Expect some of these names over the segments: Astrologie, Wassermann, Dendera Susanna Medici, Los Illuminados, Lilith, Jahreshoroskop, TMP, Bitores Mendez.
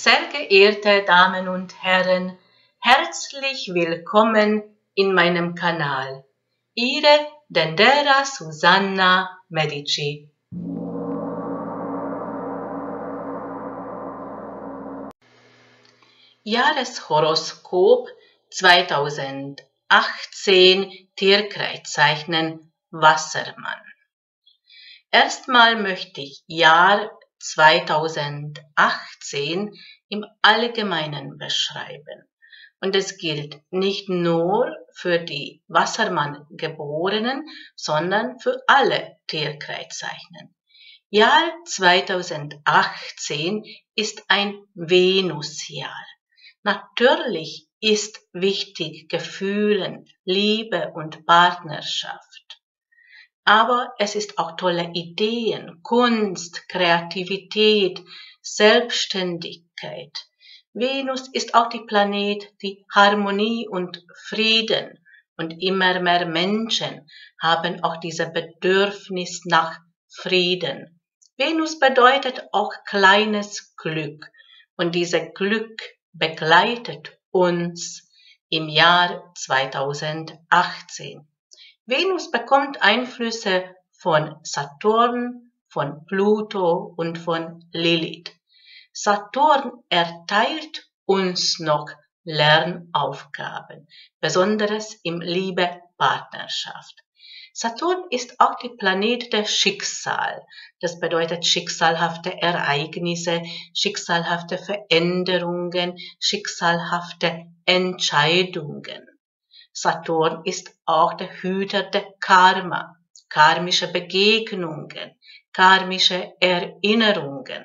Sehr geehrte Damen und Herren, herzlich willkommen in meinem Kanal. Ihre Dendera Susanna Medici. Jahreshoroskop 2018 Tierkreiszeichen Wassermann. Erstmal möchte ich Jahr 2018 im Allgemeinen beschreiben. Und es gilt nicht nur für die Wassermann-Geborenen, sondern für alle Tierkreiszeichen. Jahr 2018 ist ein Venusjahr. Natürlich ist wichtig Gefühle, Liebe und Partnerschaft. Aber es ist auch tolle Ideen, Kunst, Kreativität, Selbstständigkeit. Venus ist auch die Planet, die Harmonie und Frieden. Und immer mehr Menschen haben auch dieses Bedürfnis nach Frieden. Venus bedeutet auch kleines Glück. Und dieses Glück begleitet uns im Jahr 2018. Venus bekommt Einflüsse von Saturn, von Pluto und von Lilith. Saturn erteilt uns noch Lernaufgaben, besonders im Liebe-Partnerschaft. Saturn ist auch die Planet der Schicksal. Das bedeutet schicksalhafte Ereignisse, schicksalhafte Veränderungen, schicksalhafte Entscheidungen. Saturn ist auch der Hüter der Karma, karmische Begegnungen, karmische Erinnerungen.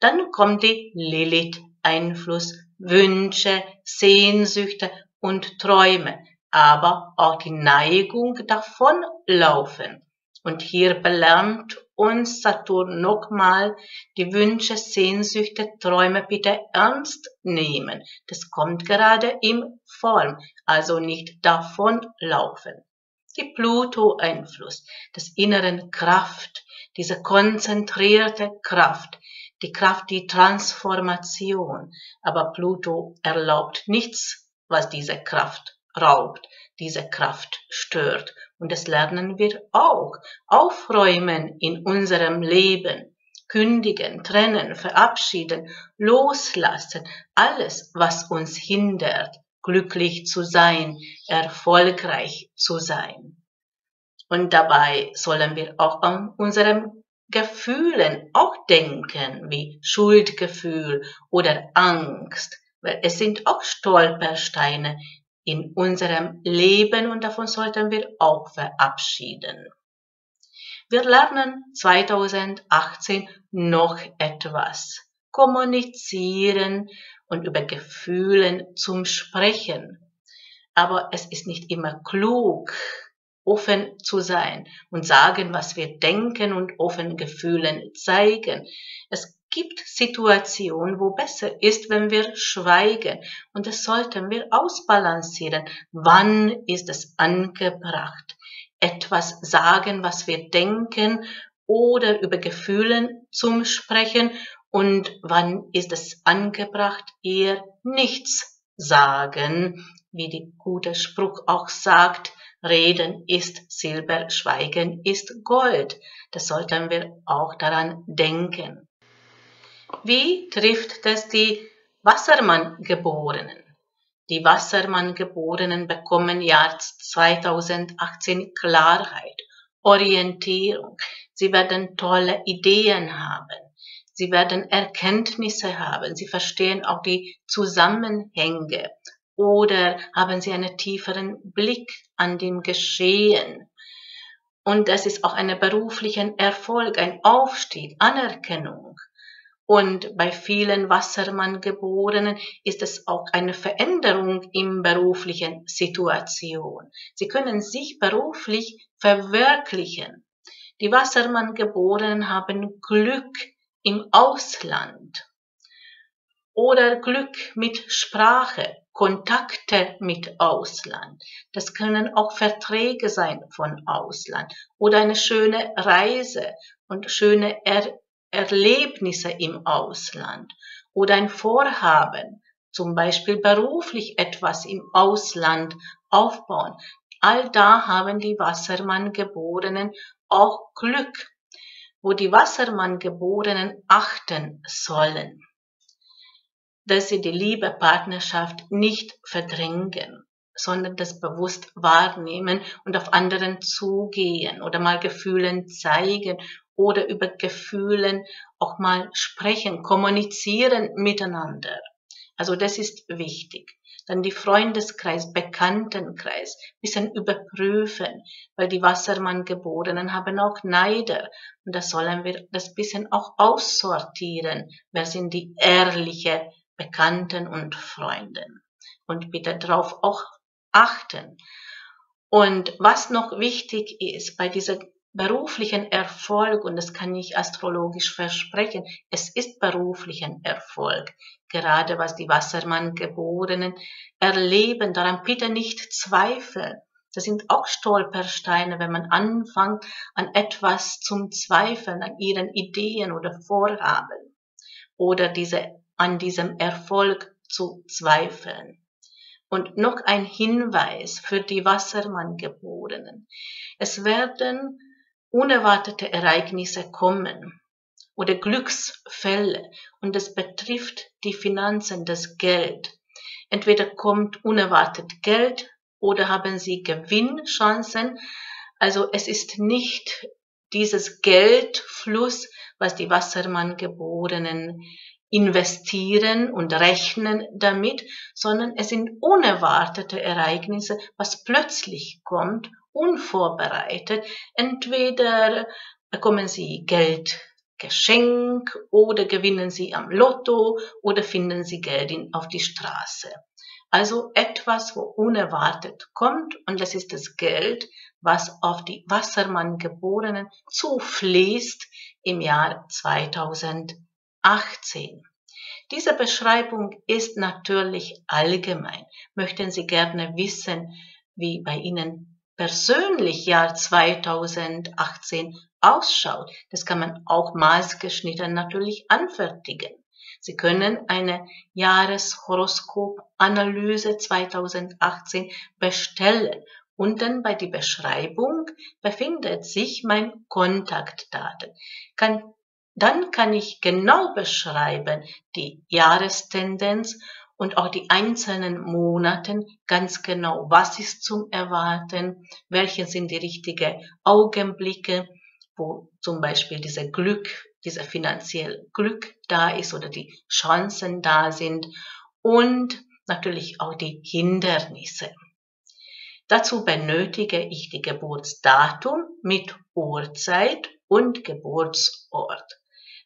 Dann kommt die Lilith-Einfluss, Wünsche, Sehnsüchte und Träume, aber auch die Neigung davonlaufen. Und hier belernt uns Saturn nochmal, die Wünsche, Sehnsüchte, Träume bitte ernst nehmen. Das kommt gerade in Form, also nicht davonlaufen. Die Pluto-Einfluss, das inneren Kraft, diese konzentrierte Kraft, die Kraft, die Transformation. Aber Pluto erlaubt nichts, was diese Kraft raubt, diese Kraft stört. Und das lernen wir auch. Aufräumen in unserem Leben, kündigen, trennen, verabschieden, loslassen. Alles, was uns hindert, glücklich zu sein, erfolgreich zu sein. Und dabei sollen wir auch an unseren Gefühlen auch denken, wie Schuldgefühl oder Angst, weil es sind auch Stolpersteine in unserem Leben und davon sollten wir auch verabschieden. Wir lernen 2018 noch etwas. Kommunizieren und über Gefühle zum Sprechen. Aber es ist nicht immer klug, offen zu sein und sagen, was wir denken und offen Gefühlen zeigen. Es gibt Situationen, wo besser ist, wenn wir schweigen. Und das sollten wir ausbalancieren. Wann ist es angebracht? Etwas sagen, was wir denken oder über Gefühle zum Sprechen. Und wann ist es angebracht, eher nichts sagen, wie der gute Spruch auch sagt, Reden ist Silber, Schweigen ist Gold. Das sollten wir auch daran denken. Wie trifft das die Wassermann-Geborenen? Die Wassermann-Geborenen bekommen Jahr 2018 Klarheit, Orientierung. Sie werden tolle Ideen haben. Sie werden Erkenntnisse haben. Sie verstehen auch die Zusammenhänge. Oder haben Sie einen tieferen Blick an dem Geschehen? Und das ist auch ein beruflicher Erfolg, ein Aufstieg, Anerkennung. Und bei vielen Wassermann-Geborenen ist es auch eine Veränderung in beruflichen Situation. Sie können sich beruflich verwirklichen. Die Wassermann-Geborenen haben Glück im Ausland oder Glück mit Sprache. Kontakte mit Ausland. Das können auch Verträge sein von Ausland oder eine schöne Reise und schöne Erlebnisse im Ausland oder ein Vorhaben, zum Beispiel beruflich etwas im Ausland aufbauen. All da haben die Wassermann-Geborenen auch Glück, wo die Wassermann-Geborenen achten sollen, dass sie die Liebe, Partnerschaft nicht verdrängen, sondern das bewusst wahrnehmen und auf anderen zugehen oder mal Gefühlen zeigen oder über Gefühlen auch mal sprechen, kommunizieren miteinander. Also das ist wichtig. Dann die Freundeskreis, Bekanntenkreis, bisschen überprüfen, weil die Wassermann-Geborenen haben auch Neider. Und da sollen wir das bisschen auch aussortieren. Wer sind die ehrlichen Bekannten und Freunden? Und bitte darauf auch achten. Und was noch wichtig ist bei dieser beruflichen Erfolg, und das kann ich astrologisch versprechen, es ist beruflichen Erfolg, gerade was die Wassermann-Geborenen erleben, daran bitte nicht zweifeln. Das sind auch Stolpersteine, wenn man anfängt, an etwas zum Zweifeln, an ihren Ideen oder Vorhaben oder an diesem Erfolg zu zweifeln. Und noch ein Hinweis für die Wassermann-Geborenen. Es werden unerwartete Ereignisse kommen oder Glücksfälle, und das betrifft die Finanzen, das Geld. Entweder kommt unerwartet Geld oder haben sie Gewinnchancen. Also es ist nicht dieses Geldfluss, was die Wassermann-Geborenen investieren und rechnen damit, sondern es sind unerwartete Ereignisse, was plötzlich kommt, unvorbereitet. Entweder bekommen sie Geldgeschenk oder gewinnen sie am Lotto oder finden sie Geld auf die Straße. Also etwas, wo unerwartet kommt, und das ist das Geld, was auf die Wassermann-Geborenen zufließt im Jahr 2018. Diese Beschreibung ist natürlich allgemein. Möchten Sie gerne wissen, wie bei Ihnen persönlich Jahr 2018 ausschaut? Das kann man auch maßgeschneidert natürlich anfertigen. Sie können eine Jahreshoroskopanalyse 2018 bestellen. Unten bei der Beschreibung befindet sich mein Kontaktdaten. Dann kann ich genau beschreiben die Jahrestendenz und auch die einzelnen Monaten ganz genau, was ist zum Erwarten, welche sind die richtigen Augenblicke, wo zum Beispiel dieser finanzielle Glück da ist oder die Chancen da sind, und natürlich auch die Hindernisse. Dazu benötige ich die Geburtsdatum mit Uhrzeit und Geburtsort.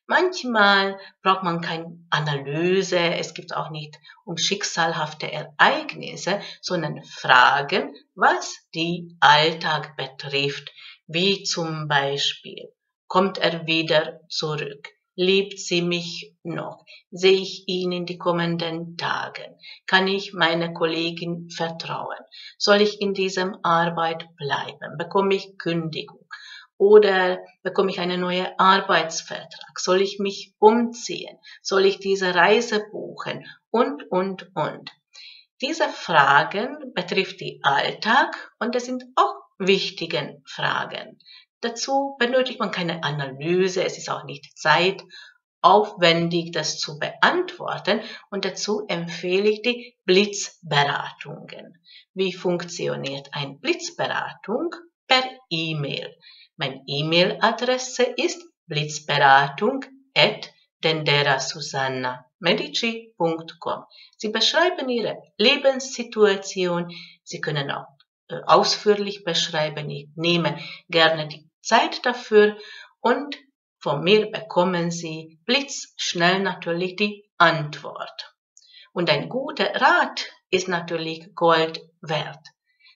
Manchmal braucht man keine Analyse, es gibt auch nicht um schicksalhafte Ereignisse, sondern Fragen, was den Alltag betrifft, wie zum Beispiel, kommt er wieder zurück, liebt sie mich noch, sehe ich ihn in den kommenden Tagen, kann ich meiner Kollegin vertrauen, soll ich in dieser Arbeit bleiben, bekomme ich Kündigung? Oder bekomme ich einen neuen Arbeitsvertrag? Soll ich mich umziehen? Soll ich diese Reise buchen? Und. Diese Fragen betrifft den Alltag, und das sind auch wichtige Fragen. Dazu benötigt man keine Analyse, es ist auch nicht zeitaufwendig, das zu beantworten. Und dazu empfehle ich die Blitzberatungen. Wie funktioniert eine Blitzberatung? Per E-Mail. Meine E-Mail-Adresse ist blitzberatung@denderasusanna-medici.com. Sie beschreiben Ihre Lebenssituation. Sie können auch ausführlich beschreiben. Ich nehme gerne die Zeit dafür, und von mir bekommen Sie blitzschnell natürlich die Antwort. Und ein guter Rat ist natürlich Gold wert.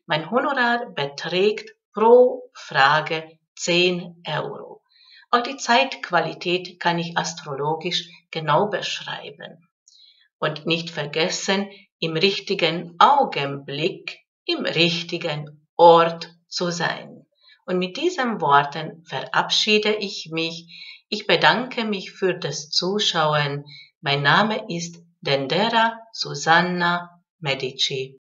Mein Honorar beträgt pro Frage 10 €. Auch die Zeitqualität kann ich astrologisch genau beschreiben. Und nicht vergessen, im richtigen Augenblick, im richtigen Ort zu sein. Und mit diesen Worten verabschiede ich mich. Ich bedanke mich für das Zuschauen. Mein Name ist Dendera Susanna Medici.